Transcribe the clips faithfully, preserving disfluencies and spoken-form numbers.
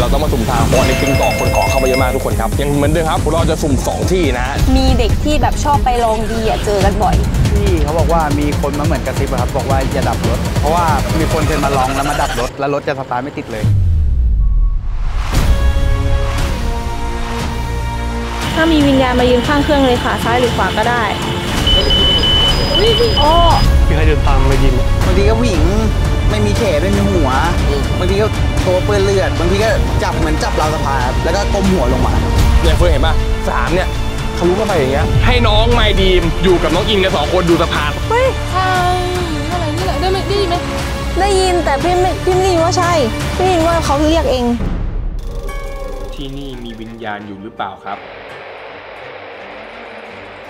เราต้องมาสุ่มทางวันนี้กินกอกคนกอกเข้าไปเยอะมากทุกคนครับยังเหมือนเดิมครับเราจะสุ่มสองที่นะมีเด็กที่แบบชอบไปลองดีอ่ะเจอกันบ่อยที่เขาบอกว่ามีคนมาเหมือนกระซิบครับบอกว่าอย่าดับรถเพราะว่ามีคนเคยมาลองแล้วมาดับรถแล้วรถจะสตาร์ทไม่ติดเลยถ้ามีวิญญาณมายืนข้างเครื่องเลยค่ะซ้ายหรือขวาก็ได้โอ้มีใครเดินตามมายิงบางทีก็วิ่งไม่มีแขนไม่มีหัวบางทีก็ตัวเปื้อนเลือดบางทีก็จับเหมือนจับราวสะพานแล้วก็ก้มหัวลงมาเนี่ยเพื่อนเห็นป่ะสามเนี่ยเขารู้เข้าไปอย่างเงี้ยให้น้องไมดีมอยู่กับน้องอินกันสองคนดูสะพานเฮ้ยใช่อะไรนี่แหละได้ไหมได้ยินไหมได้ยินแต่พี่ไม่พี่ไม่ได้ยินว่าใช่พี่ได้ยินว่าเขาเรียกเองที่นี่มีวิญญาณอยู่หรือเปล่าครับ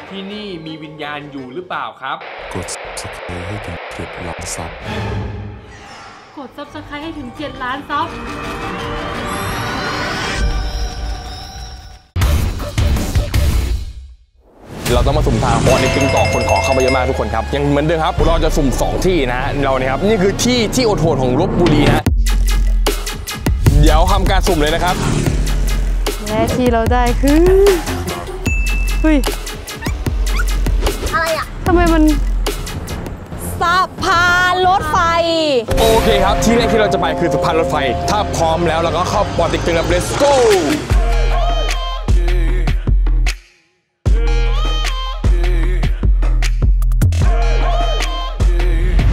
ที่นี่มีวิญญาณอยู่หรือเปล่าครับกด Subscribe ให้ถึงเจ็ดล้านซับกด Subscribe ให้ถึงเจ็ดล้านซับเราต้องมาสุ่มทางวันนี้กินกอกคนกอกเข้าไปเยอะมากทุกคนครับยังเหมือนเดิมครับเราจะสุ่มสองที่นะเราเนี่ยครับนี่คือที่ที่โอโทนของลพบุรีนะเดี๋ยวทำการสุ่มเลยนะครับและที่เราได้คือเฮ้ยทำไมมันสะพานรถไฟโอเคครับที่แรกที่เราจะไปคือสะพานรถไฟถ้าพร้อมแล้วเราก็เข้าปอติ๊กตึงแล้ว Let's go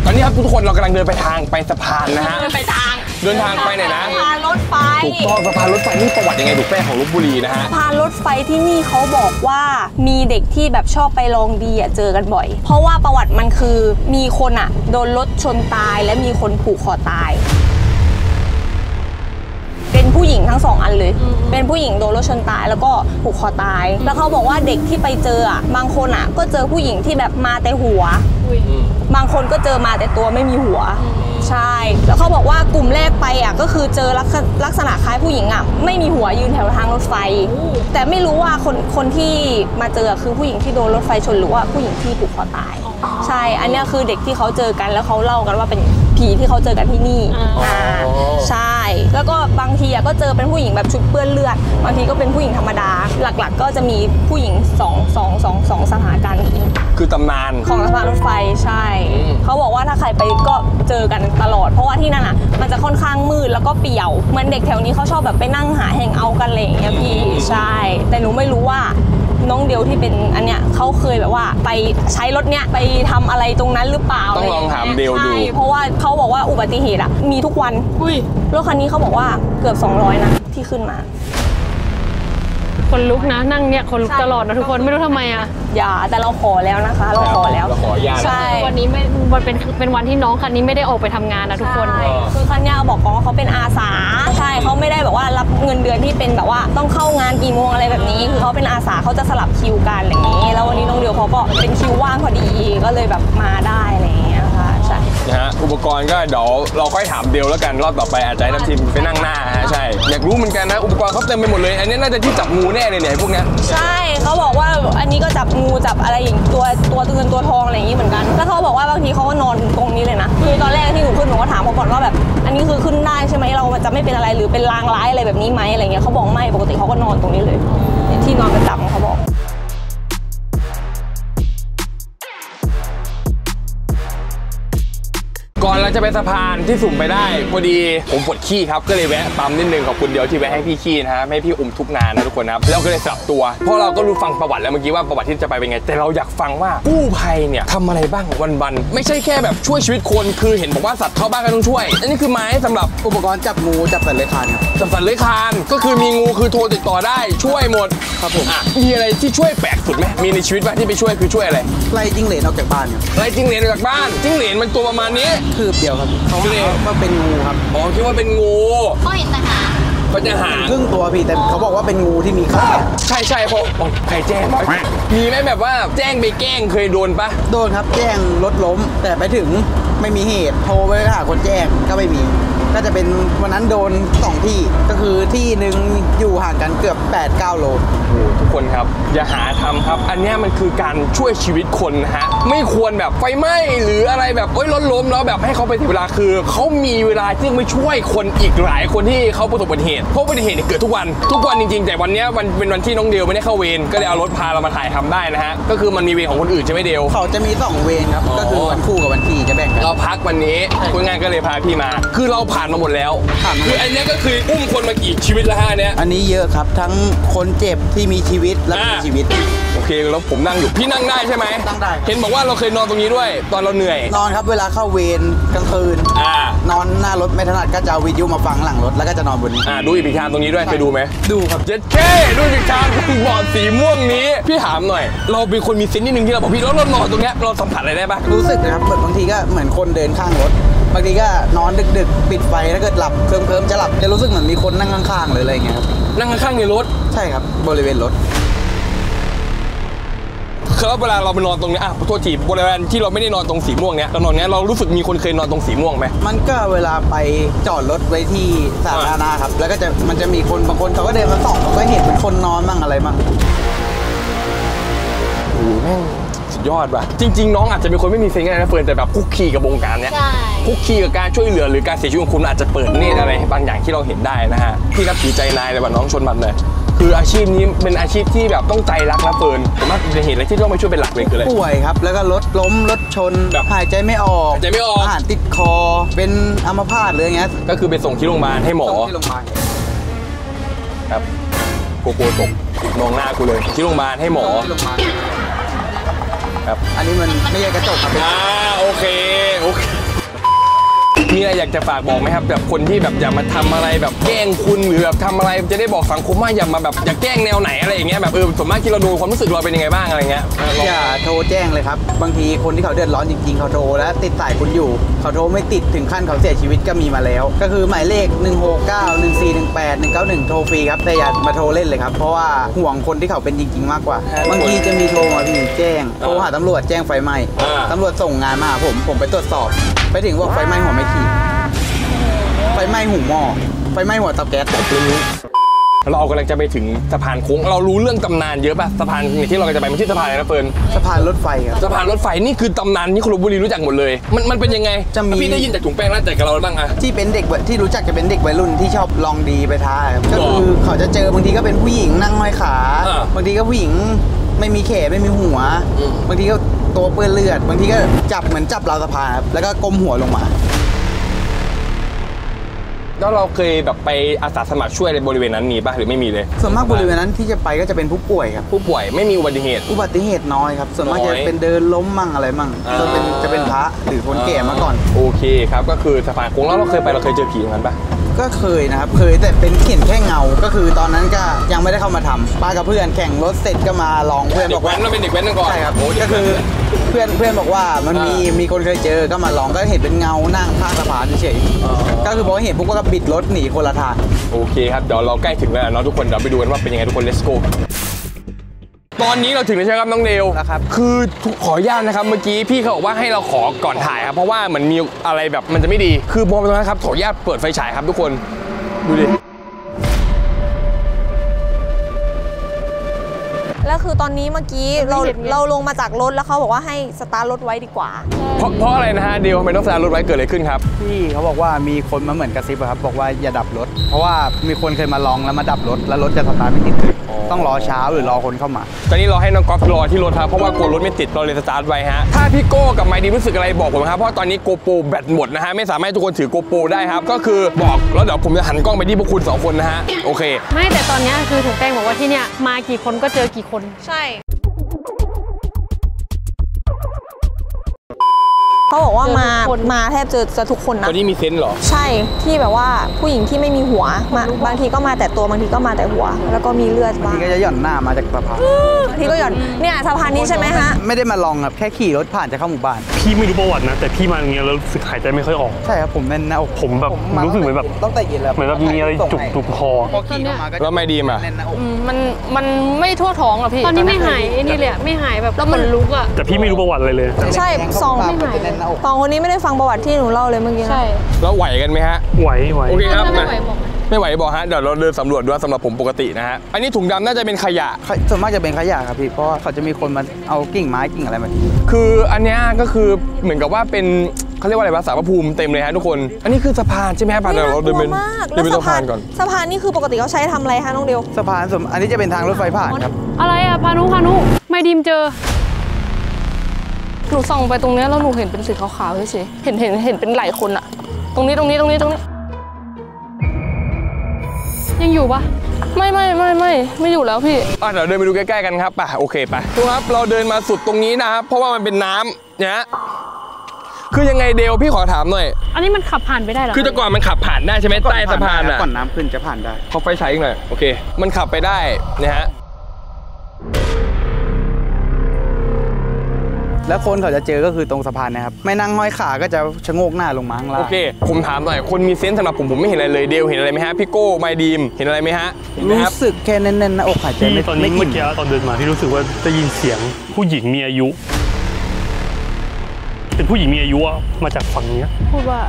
ตอนนี้ครับทุกคนเรากำลังเดินไปทางไปสะพานนะฮะเดินไปทางเดินทางไปไหนนะสะพานรถไฟถูกต้องสะพานรถไฟนี่ประวัติยังไงถูกแป้งของลพบุรีนะฮะสะพานรถไฟที่นี่เขาบอกว่ามีเด็กที่แบบชอบไปลองดีอ่ะเจอกันบ่อยเพราะว่าประวัติมันคือมีคนอ่ะโดนรถชนตายและมีคนผูกคอตายเป็นผู้หญิงทั้งสองอันเลยเป็นผู้หญิงโดนรถชนตายแล้วก็ผูกคอตายแล้วเขาบอกว่าเด็กที่ไปเจออ่ะบางคนอ่ะก็เจอผู้หญิงที่แบบมาแต่หัวบางคนก็เจอมาแต่ตัวไม่มีหัวใช่แล้วเขาบอกว่ากลุ่มแรกไปอ่ะก็คือเจอลักษณะคล้ายผู้หญิงอ่ะไม่มีหัวยืนแถวทางรถไฟแต่ไม่รู้ว่าคนคนที่มาเจอคือผู้หญิงที่โดนรถไฟชนหรือว่าผู้หญิงที่ผูกคอตายใช่อันนี้คือเด็กที่เขาเจอกันแล้วเขาเล่ากันว่าเป็นผีที่เขาเจอกันที่นี่อ่าใช่แล้วก็บางทีอ่ะก็เจอเป็นผู้หญิงแบบชุดเปื้อนเลือดบางทีก็เป็นผู้หญิงธรรมดาหลักๆก็จะมีผู้หญิงสองสองสองสองสถานการณ์คือตำนานของสะพานรถไฟใช่เขาบอกว่าถ้าใครไปก็เจอกันตลอดเพราะว่าที่นั่นอ่ะมันจะค่อนข้างมืดแล้วก็เปี่ยวเหมือนเด็กแถวนี้เขาชอบแบบไปนั่งหาแห่งเอากันอะไรอย่างเงี้ยพี่ใช่แต่หนูไม่รู้ว่าน้องเดียวที่เป็นอันเนี้ยเขาเคยแบบว่าไปใช้รถเนี้ยไปทำอะไรตรงนั้นหรือเปล่าต้องลองถามเดียวดูเพราะว่าเขาบอกว่าอุบัติเหตุอ่ะมีทุกวันรถคันนี้เขาบอกว่าเกือบสองร้อยนะที่ขึ้นมาคนลุกนะนั่งเนี่ยคนลุกตลอดนะทุกคนไม่รู้ทำไมอ่ะอย่าแต่เราขอแล้วนะคะเราขอแล้วใช่วันนี้ไม่วันเป็นเป็นวันที่น้องคันนี้ไม่ได้ออกไปทำงานนะทุกคนคือคันนี้บอกว่าเขาเป็นอาสาใช่เขาไม่ได้แบบว่ารับเงินเดือนที่เป็นแบบว่าต้องเข้างานกี่โมงอะไรแบบนี้คือเขาเป็นอาสาเขาจะสลับคิวกันอย่างนี้แล้ววันนี้น้องเดียวเขาก็เป็นคิวว่างพอดีก็เลยแบบมาได้อะไรอย่างเงี้ยค่ะใช่นะฮะอุปกรณ์ก็เดี๋ยวเราค่อยถามเดียวแล้วกันรอบต่อไปอาจจะให้ทีมไปนั่งหน้าฮะใช่อยากรู้เหมือนกันนะอุปกรณ์เขาเต็มไปหมดเลยอันนี้น่าจะที่จับงูแน่เลยเนี่ยพวกนี้ใช่เขาบอกว่าอันนี้ก็จับงูจับอะไรอย่างตัวตัวเงินตัวทองอะไรอย่างนี้เหมือนกันแล้วเขาบอกว่าบางทีเขาก็นอนตรงนี้เลยนะคือตอนแรกที่หนูขึ้นหนูก็ถามเขาก่อนว่าแบบอันนี้คือขึ้นได้ใช่ไหมเราจะไม่เป็นอะไรหรือเป็นลางร้ายอะไรแบบนี้ไหมอะไรเงี้ยเขาบอกไม่ปกติเขาก็นอนตรงนี้เลยที่นอนประจำเขาบอกก่อนเราจะไปสะพานที่สุ่มไปได้พอดีผมปวดขี้ครับก็เลยแวะปั๊มนิดนึงขอบคุณเดียวที่แวะให้พี่ขี้นะฮะให้พี่อุ้มทุกนานนะทุกคนนะแล้วก็เลยสลับตัวเพราะเราก็รู้ฟังประวัติแล้วเมื่อกี้ว่าประวัติที่จะไปเป็นไงแต่เราอยากฟังว่ากู้ภัยเนี่ยทำอะไรบ้างวันๆไม่ใช่แค่แบบช่วยชีวิตคนคือเห็นบอกว่าสัตว์เข้าบ้านก็ต้องช่วยอันนี้คือไม้สำหรับอุปกรณ์จับงูจับสัตว์เลื้อยคลานจับสัตว์เลื้อยคลานก็คือมีงูคือโทรติดต่อได้ช่วยหมดครับผมอ่ะมีอะไรที่ช่วยแปลกสุดไหมมีในชีวิตว่าที่ไปช่วยคือช่วยอะไรไล่จิ้งเหลนออกจากบ้านไล่จิ้งเหลนออกจากบ้านจิ้งเหลนมันตัวประมาณนี้คืบเดียวครับเขาคิดว่าเป็นงูครับอ๋อคิดว่าเป็นงูเขาเห็นแต่หางเขาจะหางครึ่งตัวพี่แต่เขาบอกว่าเป็นงูที่มีข้าวใช่ใช่เพราะใครแจ้งมีไหมแบบว่าแจ้งไปแกล้งเคยโดนปะโดนครับแจ้งรถล้มแต่ไปถึงไม่มีเหตุโทรไปหาคนแจ้งก็ไม่มี ก็จะเป็นวันนั้นโดนสองที่ก็คือที่หนึ่งอยู่ห่างกันเกือบ แปดถึงเก้า โลโอ้ทุกคนครับอย่าหาทำครับอันนี้มันคือการช่วยชีวิตคนนะฮะไม่ควรแบบไฟไหม้หรืออะไรแบบเอ้ยรถล้มแล้วแบบให้เขาไปเสียเวลาคือเขามีเวลาที่ไม่ช่วยคนอีกหลายคนที่เขาประสบอุบัติเหตุเพราะอุบัติเหตุเกิดทุกวันทุกวันจริงๆแต่วันนี้วันเป็นวันที่น้องเดวไม่ได้เข้าเวรก็เลยเอารถพาเรามาถ่ายทำได้นะฮะก็คือมันมีเวรของคนอื่นใช่ไหมเดวเขาจะมีสองเวรครับก็คือวันคู่กับวันที่จะแบ่งกันเราพักวันนี้คนงานก็เลยพาพี่มาคือเราผ่านมาหมดแล้วคืออันนี้ก็คืออุ้มคนมากี่ชีวิตละฮะเนี้ยอันนี้เยอะครับทั้งคนเจ็บที่มีชีวิตและไม่มีชีวิตโอเคแล้วผมนั่งอยู่พี่นั่งได้ใช่ไหมนั่งได้เห็นบอกว่าเราเคยนอนตรงนี้ด้วยตอนเราเหนื่อยนอนครับเวลาเข้าเวรกลางคืนอ่านอนหน้ารถไม่ถนัดก็จะวิทยุมาฟังหลังรถแล้วก็จะนอนบนอ่าดูอีพิธานตรงนี้ด้วยไปดูไหมดูครับเจ็ดเก้ดูอีพิธานบอดสีม่วงนี้พี่ถามหน่อยเราเป็นคนมีเซนส์นิดนึงที่เราบอกพี่แล้วเรานอนตรงนี้เราสัมผัสอะไรได้บ้างรู้สึกนะครับบางทีก็เหมือนคนเดินข้างรถบางทีก็นอนดึกๆปิดไฟถ้าเกิดหลับเคลิ้มๆจะหลับจะรู้สึกเหมือนมีคนนั่งข้างๆหรืออะไรอย่างเงี้ยครับนั่งข้างในรถใช่ครับบริเวณรถคือเวลาเราไปนอนตรงนี้อ่ะขอโทษทีบริเวณที่เราไม่ได้นอนตรงสีม่วงเนี้ยเรานอนเนี้ยเรารู้สึกมีคนเคยนอนตรงสีม่วงไหมมันก็เวลาไปจอดรถไว้ที่สาธารณะครับแล้วก็จะมันจะมีคนบางคนเขาก็เดินมาส่องเขาก็เห็นเป็นคนนอนมั่งอะไรมั่งโอ้แม่งสุดยอดว่ะจริงๆน้องอาจจะเป็นคนไม่มีเซนส์อะไรนะเฟิร์นแต่แบบคุกคีกับวงการเนี้ยคุกคีกับการช่วยเหลือหรือการเสียชีวิตของคุณอาจจะเปิดเนตรอะไรบางอย่างที่เราเห็นได้นะฮะพี่นับถือใจนายเลยว่าน้องชนมันเลยคืออาชีพนี้เป็นอาชีพที่แบบต้องใจรักนะเฟิร์นผมว่าเป็นเหตุอะไรที่ต้องมาช่วยเป็นหลักเลยคืออะไรป่วยครับแล้วก็รถล้มรถชนหายใจไม่ออกหายใจไม่ออกอาหารติดคอเป็นอัมพาตหรืออย่างเงี้ยก็คือไปส่งที่โรงพยาบาลให้หมอที่โรงพยาบาลครับโกโก้ตกมองหน้ากูเลยที่โรงพยาบาลให้หมอที่โรงพยาบาลครับอันนี้มันไม่ใช่กระจกครับอ่าโอเคโอเคมีอะไรอยากจะฝากบอกไหมครับแบบคนที่แบบอย่ามาทำอะไรแบบแกล้งคุณหรือแบบทำอะไรจะได้บอกสังคมว่าอย่ามาแบบอย่าแกล้งแนวไหนอะไรอย่างเงี้ยแบบเออส่วนมากที่เราดูความรู้สึกเราเป็นยังไงบ้างอะไรเงี้ยอย่าโทรแจ้งเลยครับบางทีคนที่เขาเดือดร้อนจริงๆเขาโทรแล้วติดสายคุณอยู่เขาโทรไม่ติดถึงขั้นเขาเสียชีวิตก็มีมาแล้วก็คือหมายเลขหนึ่ง หก เก้า หนึ่ง สี่ หนึ่ง แปด หนึ่ง เก้า หนึ่งโทรฟรีครับแต่อย่ามาโทรเล่นเลยครับเพราะว่าห่วงคนที่เขาเป็นจริงๆมากกว่าบางทีจะมีโทรมาพี่แจ้งโทรหาตำรวจแจ้งไฟไหม้ตำรวจส่งงานมาหาผมผมไปตรวจสอบไปถึงว่าไฟไหม้หัวไม่ขีดไฟไหม้หูหม้อไฟไหม้หัวเตาแก๊สเรากำลังจะไปถึงสะพานโค้งเรารู้เรื่องตำนานเยอะป่ะสะพานที่เราจะไปมันชื่อสะพานอะไรนะเฟิร์นสะพานรถไฟครับสะพานรถไฟนี่คือตำนานที่คนลพบุรีรู้จักหมดเลยมันมันเป็นยังไงจะมีพี่ได้ยินจากถุงแป้งน่าแต่กับเราบ้างอะที่เป็นเด็กที่รู้จักจะเป็นเด็กวัยรุ่นที่ชอบลองดีไปท้าก็คือเขาจะเจอบางทีก็เป็นผู้หญิงนั่งห้อยขาบางทีก็ผู้หญิงไม่มีแขนไม่มีหัวบางทีก็ตัวเปื้อนเลือดบางทีก็จับเหมือนจับราวสะพานแล้วก็ก้มหัวลงมาแล้วเราเคยแบบไปอาสาสมัครช่วยในบริเวณนั้นมีป่ะหรือไม่มีเลยส่วนมากบริเวณนั้นที่จะไปก็จะเป็นผู้ป่วยครับผู้ป่วยไม่มีอุบัติเหตุอุบัติเหตุน้อยครับส่วนมากจะเป็นเดินล้มมั่งอะไรมั่งจะเป็นจะเป็นพระหรือคนแก่มาก่อนโอเคครับก็คือสะพานโค้งแล้วเราเคยไปเราเคยเจอผีอย่างนั้นป่ะก็เคยนะครับเคยแต่เป็นเขียนแค่เงาก็คือตอนนั้นก็ยังไม่ได้เข้ามาทำป้ากับเพื่อนแข่งรถเสร็จก็มาลองเพื่อนบอกว่าเราเป็นเด็กแว้นก่อนใช่ครับก็คือเพื่อนเพื่อนบอกว่ามันมีมีคนเคยเจอก็มาลองก็เห็นเป็นเงานั่งข้างสะพานเฉยก็คือพอเห็นปุ๊บก็บิดรถหนีคนละทางโอเคครับเดี๋ยวเราใกล้ถึงแล้วเนาะทุกคนเดี๋ยวไปดูกันว่าเป็นยังไงทุกคน let's goตอนนี้เราถึงแล้วใช่ครับน้องเดวนะครับคือขออนุญาตนะครับเมื่อกี้พี่เขาบอกว่าให้เราขอก่อนถ่ายครับเพราะว่าเหมือนมีอะไรแบบมันจะไม่ดีคือมองไปตรงนั้นครับขออนุญาตเปิดไฟฉายครับทุกคนดูดิแล้วคือตอนนี้เมื่อกี้เราเราลงมาจากรถแล้วเขาบอกว่าให้สตาร์ทรถไว้ดีกว่าเพราะเพราะอะไรนะฮะเดวทำไมต้องสตาร์ทรถไว้เกิดอะไรขึ้นครับพี่เขาบอกว่ามีคนมาเหมือนกระซิบครับบอกว่าอย่าดับรถเพราะว่ามีคนเคยมาลองแล้วมาดับรถแล้วรถจะสตาร์ทไม่ติดต้องรอเช้าหรือรอคนเข้ามาตอนนี้เราให้น้องก๊อฟรอที่รถครับเพราะว่ากลัวรถไม่ติดเราเลยสตาร์ทไว้ฮะถ้าพี่โก้กับไมค์ดีรู้สึกอะไรบอกผมครับเพราะตอนนี้โกโปรแบตหมดนะฮะไม่สามารถทุกคนถือโกโปรได้ครับก็คือบอกแล้วเดี๋ยวผมจะหันกล้องไปที่พวกคุณสองคนนะฮะโอเคไม่แต่ตอนนี้คือถึงแป้งบอกว่าที่เนี่ยมากี่คนก็เจอกี่คนใช่เขาบอกว่ามามาแทบเจอจะทุกคนนะคนที่มีเซนส์หรอใช่ที่แบบว่าผู้หญิงที่ไม่มีหัวบางทีก็มาแต่ตัวบางทีก็มาแต่หัวแล้วก็มีเลือดบางทีก็จะหย่อนหน้ามาจากสะพานที่ก็หย่อนเนี่ยสะพานนี้ใช่ไหมฮะไม่ได้มาลองครับแค่ขี่รถผ่านจะเข้าหมู่บ้านพี่ไม่รู้ประวัตินะแต่พี่มาอย่างเงี้ยแล้วรู้สึกหายใจไม่ค่อยออกใช่ครับผมแน่นหน้าอกผมแบบรู้สึกเหมือนแบบต้องแต่เย็นแล้วเหมือนแบบมีอะไรจุกจุกคอแล้วไม่ดีมามันมันไม่ทั่วท้องหรอพี่ตอนนี้ไม่หายนี่เลยไม่หายแบบแล้วมันลุกอ่ะแต่พี่ไม่รู้ประวัติอะไรเลยใช่สองไม่หาย หน้าอกสองคนนี้ไม่ได้ฟังประวัติที่หนูเล่าเลยเมื่อกี้ใช่แล้วไหวกันไหมฮะไหวไหวโอเคครับไม่ไหวบอกฮะเดี๋ยวเราเดินสำรวจดูสำหรับผมปกตินะฮะอันนี้ถุงดำน่าจะเป็นขยะส่วนมากจะเป็นขยะครับพี่เพราะเขาจะมีคนมาเอากิ่งไม้กิ่งอะไรมาคืออันนี้ก็คือเหมือนกับว่าเป็นเขาเรียกว่าอะไรวะสารพระภูมิเต็มเลยฮะทุกคนอันนี้คือสะพานใช่ไหมครับเราเดินเป็นเดินเป็นสะพานก่อนสะพานนี่คือปกติเขาใช้ทำอะไรฮะน้องเดียวสะพานส่วนอันนี้จะเป็นทางรถไฟผ่านครับอะไรอะพานุพานุไม่ดีมเจอหนูส่องไปตรงนี้แล้วหนูเห็นเป็นสีขาวๆเฉยๆเห็นเห็นเห็นเป็นหลายคนอะตรงนี้ตรงนี้ตรงนี้ตรงนี้ยังอยู่ปะไม่ไม่ไม่ไม่ไม่อยู่แล้วพี่อ่ะเดี๋ยวเดินไปดูใกล้ๆกันครับป่ะโอเคป่ะทุกครับเราเดินมาสุดตรงนี้นะครับเพราะว่ามันเป็นน้ำเนี่ยคือยังไงเดวพี่ขอถามหน่อยอันนี้มันขับผ่านไปได้หรอคือแต่ก่อนมันขับผ่านได้ใช่ไหมใต้สะพานอ่ะก่อนน้ำขึ้นจะผ่านได้เขาไฟใช้หน่อยโอเคมันขับไปได้นะฮะแล้วคนเขาจะเจอก็คือตรงสะพานนะครับไม่นั่งห้อยขาก็จะชะโงกหน้าลงมาข้างล่างโอเคผมถามหน่อยคนมีเซนส์สำหรับผมผมไม่เห็นอะไรเลยเดวเห็นอะไรไหมฮะพี่โก้ไมดีมเห็นอะไรไหมฮะรู้สึกแค่แน่นๆหน้าอกหายใจไม่ตอนนี้เมื่อกี้ตอนเดินมาพี่รู้สึกว่าจะยินเสียงผู้หญิงมีอายุเป็นผู้หญิงมีอายุมาจากฝั่งนี้พูดว่า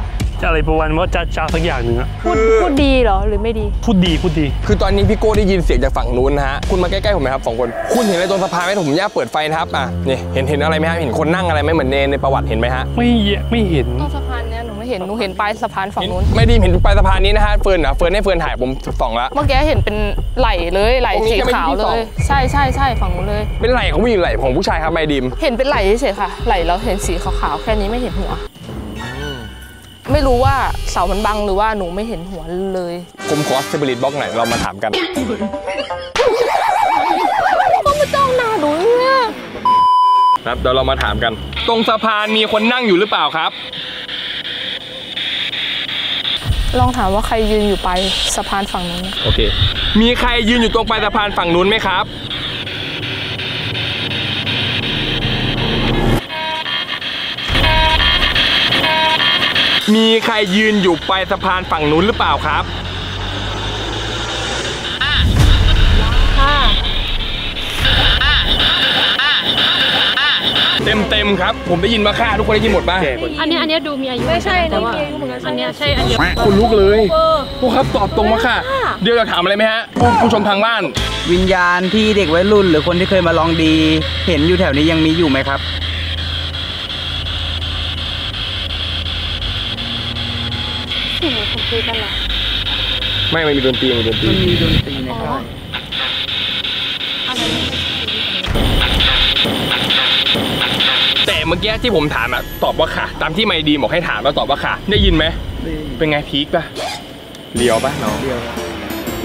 จะอะไรประวันว่าจะจ้าสักอย่างหนึ่งอะพูดพูดดีเหรอหรือไม่ดีพูดดีพูดดีคือตอนนี้พี่โก้ได้ยินเสียงจากฝั่งนู้นนะฮะคุณมาใกล้ๆผมไหมครับสองคนคุณเห็นอะไรตรงสะพานไหมผมย่าเปิดไฟนะครับอ่ะนี่เห็นเห็นอะไรไหมฮะเห็นคนนั่งอะไรไหมเหมือนเนในประวัติเห็นไหมฮะไม่ไม่เห็นตรงสะพานเนี้ยหนูไม่เห็นหนูเห็นปลายสะพานฝั่งนู้นไม่ดีเห็นปลายสะพานนี้นะฮะเฟิร์นนะเฟิร์นให้เฟิร์นถ่ายผมสองละเมื่อกี้เห็นเป็นไหลเลยไหลสีขาวเลยใช่ใช่ใช่ฝั่งนู้นเลยเป็นไหลของผู้หญิงไหลของผู้ชายครับไม่ดีมเห็นเป็นไหลเฉยค่ะไหลแล้วเห็นสีขาวๆแค่นี้ไม่เห็นหัวไม่รู้ว่าเสามันบังหรือว่าหนูไม่เห็นหัวเลยผมขอสปิริตบล็อกหน่อยเรามาถามกันต้องมาจ้องหน้าหนูเนี่ยครับเดี๋ยวเรามาถามกันตรงสะพานมีคนนั่งอยู่หรือเปล่าครับลองถามว่าใครยืนอยู่ปลายสะพานฝั่งนู้นโอเคมีใครยืนอยู่ตรงปลายสะพานฝั่งนู้นไหมครับมีใครยืนอยู่ปลายสะพานฝั่งนู้นหรือเปล่าครับเต็มเต็มครับผมได้ยินมาค่าทุกคนได้ยินหมดป่ะอันนี้อันนี้ดูมีอายุไม่ใช่แต่ว่าอันนี้ใช่อันเดียวคุณลุกเลยพวกครับตอบตรงมาค่ะเดี๋ยวเราถามอะไรไหมฮะผู้ชมทางบ้านวิญญาณที่เด็กวัยรุ่นหรือคนที่เคยมาลองดีเห็นอยู่แถวนี้ยังมีอยู่ไหมครับไม่ไม่มีดนตรีมีดนตรีมีดนตรีในค่ายแต่เมื่อกี้ที่ผมถามอะตอบว่าค่ะตามที่ไม่ดีบอกให้ถามแล้วตอบว่าค่ะได้ยินไหมเป็นไงพีคป่ะเลียวป่ะน้อง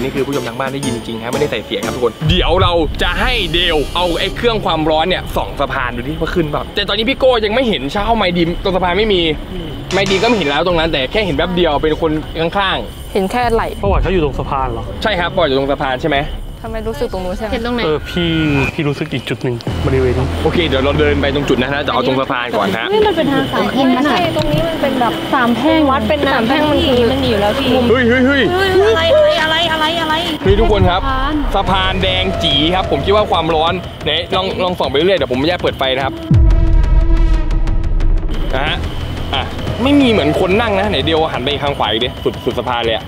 นี่คือผู้ชมทางบ้านได้ยินจริงฮะไม่ได้ใส่เสียงครับทุกคนเดี๋ยวเราจะให้เดวเอาไอ้เครื่องความร้อนเนี่ยส่องสะพานดูดิว่าขึ้นป่ะแต่ตอนนี้พี่โก้ยังไม่เห็นเช้าไม่ดีตรงสะพานไม่มีไม่ดีก็ไม่เห็นแล้วตรงนั้นแต่แค่เห็นแป๊บเดียวเป็นคนข้างๆเห็นแค่ไหลประวัติเขาอยู่ตรงสะพานเหรอใช่ครับประวัติอยู่ตรงสะพานใช่ไหมทำไมรู้สึกตรงนู้นใช่ไหมเห็นตรงไหนเออพี่พี่รู้สึกอีกจุดหนึ่งบริเวณนี้โอเคเดี๋ยวเราเดินไปตรงจุดนะฮะจะเอาตรงสะพานก่อนฮะนี่มันเป็นทางสามแพร่งนะตรงนี้มันเป็นแบบสามแพร่งวัดเป็นสามแพร่งมันคือมันอยู่แล้วพี่เฮ้ยเฮ้ยเฮ้ยอะไรอะไรอะไรอะไรนี่ทุกคนครับสะพานแดงจี๋ครับผมคิดว่าความร้อนไหนลองลองส่องไปเรื่อยเดี๋ยวผมแยกเปิดไฟนะครับนะฮะอ่ะไม่มีเหมือนคนนั่งนะไหนเดียวหันไปทางขวาดิสุดสุดสะพานเลย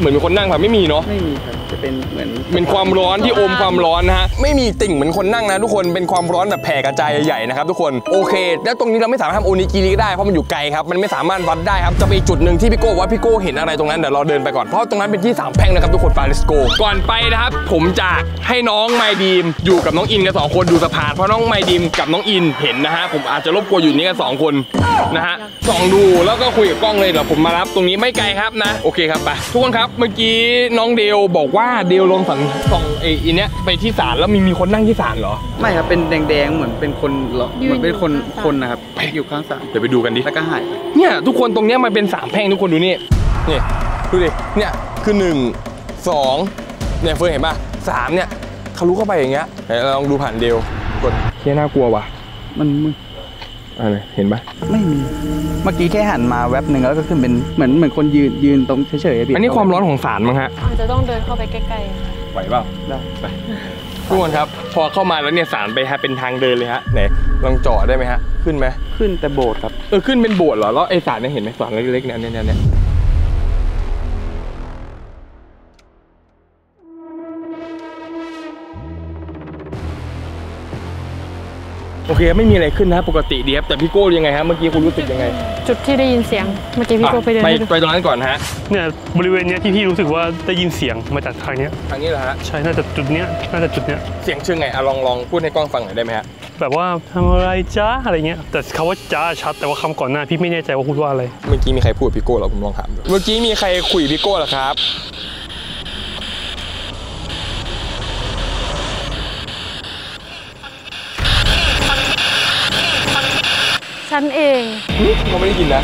เหมือนเป็นคนนั่งครับไม่มีเนาะไม่มีครับจะเป็นเหมือนเป็นความร้อนที่อมความร้อนนะฮะไม่มีติ่งเหมือนคนนั่งนะทุกคนเป็นความร้อนแบบแผ่กระจายใหญ่ๆนะครับทุกคนโอเคแล้วตรงนี้เราไม่สามารถทำโอนิกิริได้เพราะมันอยู่ไกลครับมันไม่สามารถวัดได้ครับจะมีจุดหนึ่งที่พี่โก้ว่าพี่โก้เห็นอะไรตรงนั้นเดี๋ยวเราเดินไปก่อนเพราะตรงนั้นเป็นที่สามแพร่งนะครับทุกคนฟาริสโกก่อนไปนะครับผมจะให้น้องไมดีมอยู่กับน้องอินกันสองคนดูสะพานเพราะน้องไมดีมกับน้องอินเห็นนะฮะผมอาจจะรบกวนอยู่นี้กันสองคนนะฮะส่องดูแล้วก็คุยกับกล้องเลยเดี๋ยวผมมารับตรงนี้ไม่ไกลครับนะโอเคครับไปทุกคนครับเมื่อกี้น้องเดวบอกว่าเดวลงฝั่งฝั่งไอ้อันเนี้ยไปที่ศาลแล้วมีมีคนนั่งที่ศาลเหรอไม่ครับเป็นแดงๆเหมือนเป็นคนเหมือนเป็นคนคนนะครับอยู่ข้างศาลเดี๋ยวไปดูกันดิแล้วก็หายเนี่ยทุกคนตรงเนี้ยมันเป็นสามแพร่งทุกคนดูนี่นี่ดูดิเนี่ยคือหนึ่งสองเนี่ยเฟิร์นเห็นป่ะสามเนี่ยทะลุเข้าไปอย่างเงี้ยลองดูผ่านเดวกดเที่ยน่ากลัวว่ะมันอะไรเห็นปะไม่มีเมื่อกี้แค่หันมาแวบหนึ่งแล้วก็ขึ้นเป็นเหมือนเหมือนคนยืนยืนตรงเฉยๆอันนี้ความร้อนของสารมั้งฮะอาจจะต้องเดินเข้าไปใกล้ๆ ไหวเปล่าได้ไปทุกคนครับพอเข้ามาแล้วเนี่ยสารไปฮะเป็นทางเดินเลยฮะไหนลองเจาะได้ไหมฮะขึ้นไหมขึ้นแต่โบสถ์ครับเออขึ้นเป็นโบสถ์เหรอแล้วไอสารเนี่ยเห็นไหมสารเล็กๆเนี่ยเนี่ยเนี่ยโอเคไม่มีอะไรขึ้นนะปกติดีครับแต่พี่โก้ยังไงฮะเมื่อกี้คุณรู้สึกยังไงจุดที่ได้ยินเสียงเมื่อกี้พี่โก้ไปเดินไปไปตรงนั้นก่อนฮะเนี่ยบริเวณเนี้ยที่พี่รู้สึกว่าได้ยินเสียงมาจากทางเนี้ยทางนี้เหรอฮะใช่น่าจะจุดเนี้ยน่าจะจุดเนี้ยเสียงเชิงไงอะลองลองพูดให้กล้องฟังหน่อยได้ไหมฮะแบบว่าทำอะไรจ้าอะไรเงี้ยแต่คำว่าจ้าชัดแต่ว่าคำก่อนหน้าพี่ไม่แน่ใจว่าพูดว่าอะไรเมื่อกี้มีใครพูดพี่โก้เหรอผมลองถามดูเมื่อกี้มีใครคุยพี่โก้เหรอครับฉันเองเขาไม่ได้ยินนะ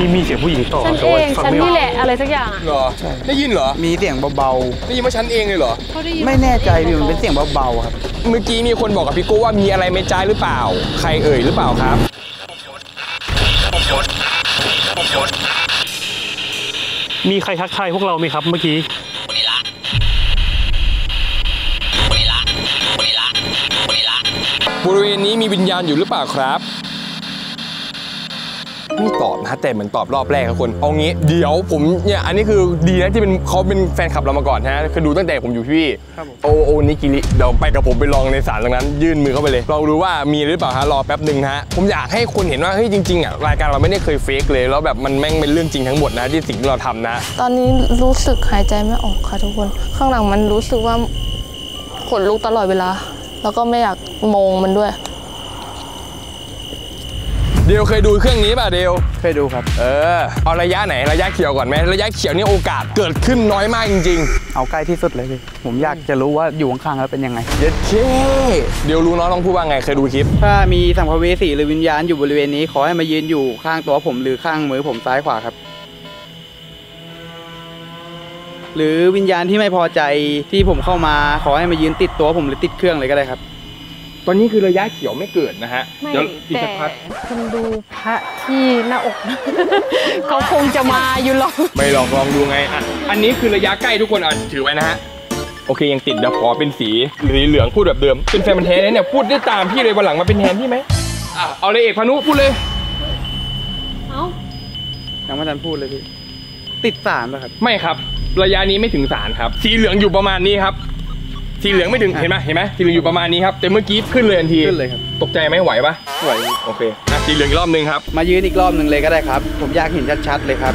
มีมีเสียงผู้หญิงต่อฉันเองฉันนี่แหละอะไรสักอย่างเหรอได้ยินเหรอมีเสียงเบาๆได้ยินว่าฉันเองเลยเหรอไม่แน่ใจพี่มันเป็นเสียงเบาๆครับเมื่อกี้มีคนบอกกับพี่โก้ว่ามีอะไรไม่ใจหรือเปล่าใครเอ่ยหรือเปล่าครับมีใครทักทายพวกเราไหมครับเมื่อกี้บริเวณนี้มีวิญญาณอยู่หรือเปล่าครับไม่ตอบนะแต่มันตอบรอบแรกครับคนเอางี้เดี๋ยวผมเนี่ยอันนี้คือดีนะที่เป็นเขาเป็นแฟนคลับเรามาก่อนนะคือดูตั้งแต่ผมอยู่ที่พี่โอโอนิกิริเดี๋ยวไปกับผมไปลองในศาลตรงนั้นยื่นมือเข้าไปเลยลองดูว่ามีหรือเปล่าฮะรอแป๊บหนึ่งฮะผมอยากให้คนเห็นว่าเฮ้ยจริงๆอ่ะรายการเราไม่ได้เคยเฟกเลยแล้วแบบมันแม่งเป็นเรื่องจริงทั้งหมดนะที่สิ่งที่เราทำนะตอนนี้รู้สึกหายใจไม่ออกค่ะทุกคนข้างหลังมันรู้สึกว่าขนลุกตลอดเวลาแล้วก็ไม่อยากมองมันด้วยเดียวเคยดูเครื่องนี้ป่ะเดียวเคยดูครับเออเอาระยะไหนระยะเขียวก่อนไหมระยะเขียวนี่โอกาสเกิดขึ้นน้อยมากจริงๆเอาใกล้ที่สุดเลยพี่ผมอยากจะรู้ว่าอยู่ข้างๆแล้วเป็นยังไงเย็ดเคเดี๋ยวรู้น้องต้องพูดว่าไงเคยดูคลิปถ้ามีสัมภเวสีหรือวิญญาณอยู่บริเวณนี้ขอให้มายืนอยู่ข้างตัวผมหรือข้างมือผมซ้ายขวาครับหรือวิญญาณที่ไม่พอใจที่ผมเข้ามาขอให้มายืนติดตัวผมหรือติดเครื่องเลยก็ได้ครับตอนนี้คือระยะเขียวไม่เกิดนะฮะไม่แต่คุณดูพระที่หน้าอกเขาคงจะมาอยู่หรอกไม่ลองลองดูไงอ่ะอันนี้คือระยะใกล้ทุกคนอ่ะถือไว้นะฮะโอเคยังติดเดี๋ยวขอเป็นสีเหลืองพูดแบบเดิมเป็นแฟนมันแท้เนี่ยพูดได้ตามพี่เลยวันหลังมาเป็นแทนพี่ไหมอ่ะเอาเลยเอกพานุพูดเลยเอายังไม่ทันพูดเลยพี่ติดสารป่ะครับไม่ครับระยะนี้ไม่ถึงสารครับสีเหลืองอยู่ประมาณนี้ครับสีเหลืองไม่ถึงเห็นไหมเห็นไหมสีเหลืองอยู่ประมาณนี้ครับแต่เมื่อกี้ขึ้นเลยทันทีขึ้นเลยครับตกใจไหมไหวปะไหวโอเคสีเหลืองอีกรอบหนึ่งครับมายืนอีกรอบหนึ่งเลยก็ได้ครับผมอยากเห็นชัดๆเลยครับ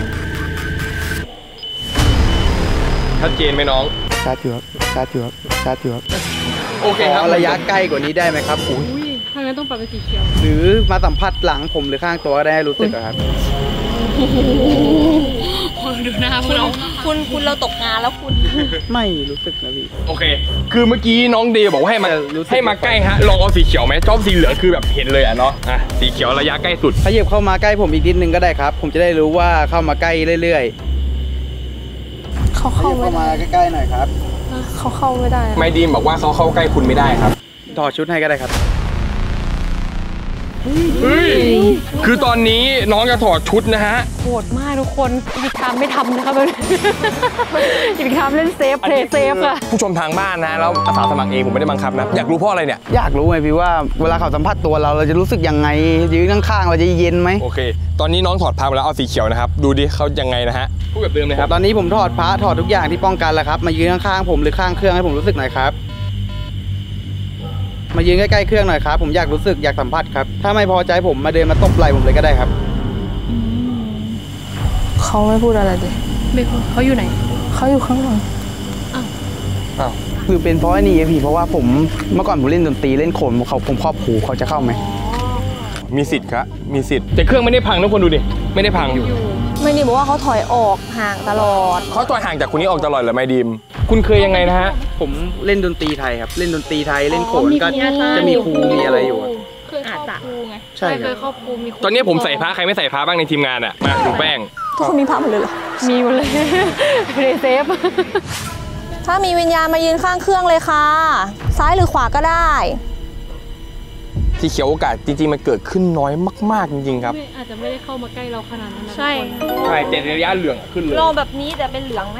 ชัดเจนไหมน้องชัดอยู่ครับชัดอยู่ครับชัดอยู่ครับโอเคครับระยะใกล้กว่านี้ได้ไหมครับอุ้ยทางนั้นต้องปรับเป็นสีเขียวหรือมาสัมผัสหลังผมหรือข้างตัวก็ได้รู้สึกครับดูหน้าพวกเราคุณคุณเราตกงานแล้วคุณไม่รู้สึกนะพี่โอเคคือเมื่อกี้น้องเดย์บอกว่าให้มาให้มาใกล้ฮะลองเอาสีเขียวไหมชอบสีเหลืองคือแบบเห็นเลยอ่ะเนาะอ่ะสีเขียวระยะใกล้สุดขยับเข้ามาใกล้ผมอีกนิดนึงก็ได้ครับผมจะได้รู้ว่าเข้ามาใกล้เรื่อยๆเขาเข้ามาใกล้ๆหน่อยครับเขาเข้าไม่ได้ไม่ดีมบอกว่าเขาเข้าใกล้คุณไม่ได้ครับถอดชุดให้ก็ได้ครับคือตอนนี้น้องจะถอดชุดนะฮะโหดมากทุกคนอีกทางไม่ทำนะครับอีกทางเล่นเซฟเพลย์เซฟอะผู้ชมทางบ้านนะแล้วอาสาสมัครเองผมไม่ได้บังคับนะอยากรู้เพราะอะไรเนี่ยอยากรู้ไงพี่ว่าเวลาเขาสัมผัสตัวเราเราจะรู้สึกยังไงยืนข้างๆเราจะเย็นไหมโอเคตอนนี้น้องถอดพระแล้วเอาสีเขียวนะครับดูดิเขายังไงนะฮะพูดแบบเดิมเลยครับตอนนี้ผมถอดพระถอดทุกอย่างที่ป้องกันแล้วครับมายืนข้างๆผมหรือข้างเครื่องให้ผมรู้สึกหน่อยครับมายืนใกล้ๆเครื่องหน่อยครับผมอยากรู้สึกอยากสัมผัสครับถ้าไม่พอใจผมมาเดินมาตบไหล่ผมเลยก็ได้ครับเขาไม่พูดอะไรเลยไม่พูดเขาอยู่ไหนเขาอยู่ข้างหลังอ้าวอ้าวคือเป็นเพราะนี่พี่เพราะว่าผมเมื่อก่อนผมเล่นดนตรีเล่นโขนเขาผมครอบหูเขาจะเข้าไหมมีสิทธิ์ครับมีสิทธิ์แต่เครื่องไม่ได้พังทุกคนดูดิไม่ได้พังอยู่ไม่ดีบอกว่าเขาถอยออกห่างตลอดเขาถอยห่างจากคนนี้ออกตลอดเลยไม่ดีมคุณเคยยังไงนะฮะผมเล่นดนตรีไทยครับเล่นดนตรีไทยเล่นโขนก็จะมีครูมีอะไรอยู่เคยอาจจะใช่เคยครอบครูมีตอนนี้ผมใส่พระใครไม่ใส่พระบ้างในทีมงานอ่ะมาดูแป้งทุกคนมีพระหมดเลยเหรอมีหมดเลยเพลย์เซฟถ้ามีวิญญาณมายืนข้างเครื่องเลยค่ะซ้ายหรือขวาก็ได้สีเขียวโอกาสจริงๆมันเกิดขึ้นน้อยมากๆจริงๆครับอาจจะไม่ได้เข้ามาใกล้เราขนาดนั้นใช่ใช่แต่ระยะเหลืองขึ้นเลยลองแบบนี้แต่เป็นเหลืองไหม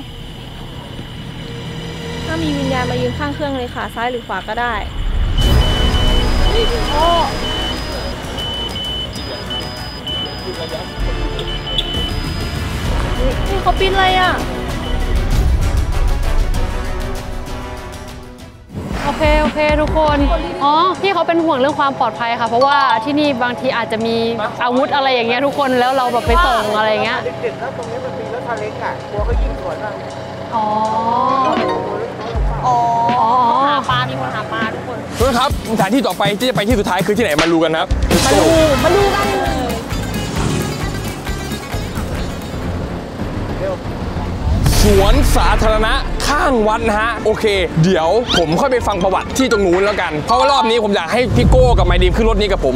ามีวิญญาณมายืนข้างเครื่องเลยค่ะซ้ายหรือขวาก็ได้โอ้นี่เขาปิ้นอะไรอ่ะโอเคโอเคทุกคนอ๋อที่เขาเป็นห่วงเรื่องความปลอดภัยค่ะเพราะว่าที่นี่บางทีอาจจะมีอาวุธอะไรอย่างเงี้ยทุกคนแล้วเราแบบไปส่งอะไรเงี้ยเด็กๆแล้วตรงนี้มันมีรถทะเลกะกลัวเขายิงสวนมาอ๋ออ๋อหาปลามีคนหาปลาทุกคนทุกคนครับสถานที่ต่อไปที่จะไปที่สุดท้ายคือที่ไหนมาดูกันครับมาดูมาดูกันสวนสาธารณะข้างวัดนะฮะโอเคเดี๋ยวผมค่อยไปฟังประวัติที่ตรงนู้นแล้วกันเพราะว่ารอบนี้ผมอยากให้พี่โก้กับไมดีมขึ้นรถนี้กับผม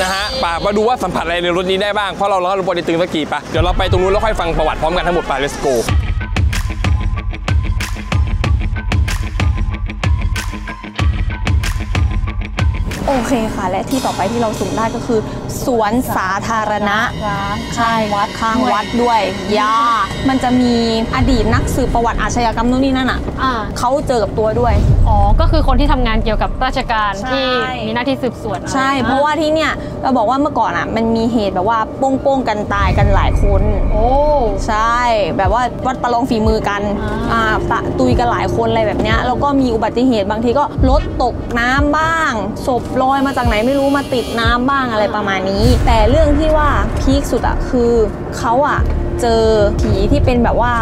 นะฮะป่ามาดูว่าสัมผัสอะไรในรถนี้ได้บ้างเพราะเราเราเราบริตึงตะกี้ป่ะเดี๋ยวเราไปตรงนู้นแล้วค่อยฟังประวัติพร้อมกันทั้งหมดป่า let's goโอเคค่ะและที่ต่อไปที่เราสุ่มได้ก็คือสวนสาธารณะข้างวัดข้างวัดด้วยย่ามันจะมีอดีตนักสืบประวัติอาชญากรรมนู่นนี่นั่นอ่ะเขาเจอกับตัวด้วยอ๋อก็คือคนที่ทำงานเกี่ยวกับราชการที่มีหน้าที่สืบสวนใช่เพราะว่าที่เนี่ยเราบอกว่าเมื่อก่อนอ่ะมันมีเหตุแบบว่าโป้งๆกันตายกันหลายคนโอ้ใช่แบบว่าวัดประลองฝีมือกันอ่าตุยกันหลายคนอะไรแบบเนี้ยแล้วก็มีอุบัติเหตุบางทีก็รถตกน้ำบ้างศพลอยมาจากไหนไม่รู้มาติดน้ำบ้างอะไรประมาณนี้แต่เรื่องที่ว่าพีคสุดอะคือเขาอะเจอผีที่เป็นแบบว่า